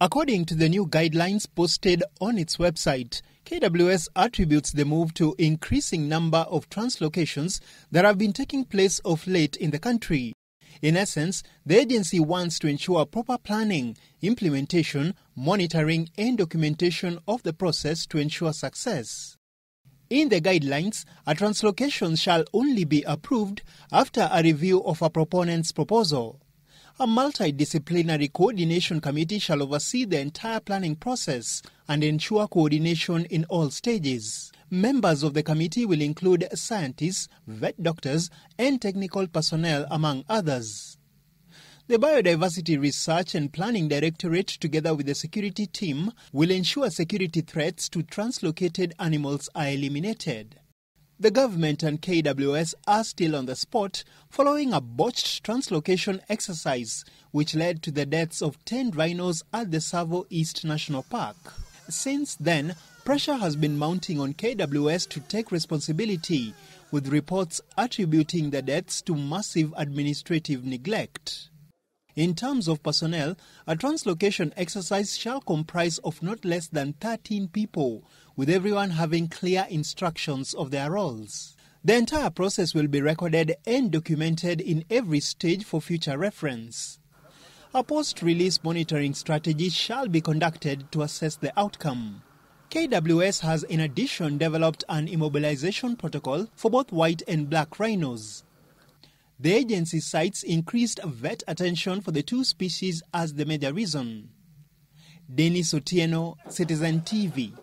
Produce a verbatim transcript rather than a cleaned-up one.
According to the new guidelines posted on its website, K W S attributes the move to increasing number of translocations that have been taking place of late in the country. In essence, the agency wants to ensure proper planning, implementation, monitoring and documentation of the process to ensure success. In the guidelines, a translocation shall only be approved after a review of a proponent's proposal. A multidisciplinary coordination committee shall oversee the entire planning process and ensure coordination in all stages. Members of the committee will include scientists, vet doctors, and technical personnel, among others. The Biodiversity Research and Planning Directorate, together with the security team, will ensure security threats to translocated animals are eliminated. The government and K W S are still on the spot following a botched translocation exercise which led to the deaths of ten rhinos at the Tsavo East National Park. Since then, pressure has been mounting on K W S to take responsibility, with reports attributing the deaths to massive administrative neglect. In terms of personnel, a translocation exercise shall comprise of not less than thirteen people, with everyone having clear instructions of their roles. The entire process will be recorded and documented in every stage for future reference. A post-release monitoring strategy shall be conducted to assess the outcome. K W S has in addition developed an immobilization protocol for both white and black rhinos. The agency cites increased vet attention for the two species as the major reason. Denis Otieno, Citizen T V.